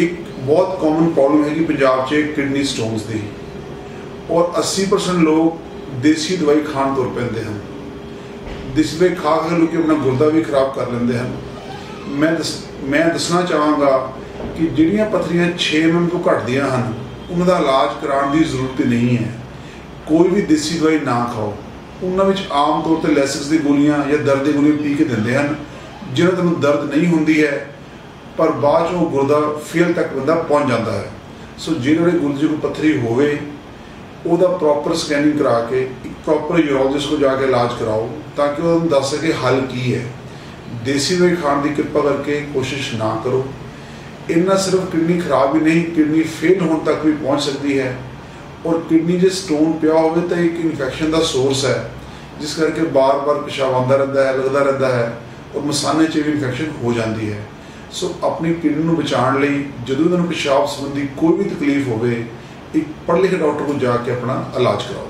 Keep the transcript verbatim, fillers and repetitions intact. एक बहुत common problem है कि पंजाब च किडनी स्टोन्स की और अस्सी परसेंट लोग देसी दवाई खाण तुर पैंदे हैं। देसी दवाई खा के लोग अपना गुर्दा भी खराब कर लेंदे हैं। मैं दस मैं दसना चाहांगा कि जिहड़ियां पथरीआं छे एम एम तो घटदियां हन उन्हां दा इलाज कराउण दी जरूरत नहीं है। कोई भी देसी दवाई ना खाओ। उन्हां विच आम तौर ते लैसिक्स दी गोलियां या दर्द दी गोलियां पी के दिंदे हन जिहड़ा तुहानूं दर्द नहीं हुंदी है पर बाद चो गुरदा फेल तक बंदा पहुँच जाता है। सो जिन्होंने गुर्दे को पत्थरी होवे उहदा प्रॉपर स्कैनिंग करा के एक प्रॉपर यूरोलॉजिस्ट को जाके इलाज कराओ ताकि वह दस सके हल की है। देसी दवाई खाने की कृपा करके कोशिश ना करो। इन्ना सिर्फ किडनी खराब ही नहीं किडनी फेल होने तक भी पहुँच सकती है और किडनी जो स्टोन पिया हो तो एक इन्फेक्शन का सोर्स है जिस करके बार बार पेशाब आता रहता है लगता रहता है और मसाने च भी इन्फेक्शन हो जाती है। सो so, अपनी किडनी को बचाने जो पेशाब संबंधी कोई भी तकलीफ हो एक पढ़े लिखे डॉक्टर को जाके अपना इलाज कराओ।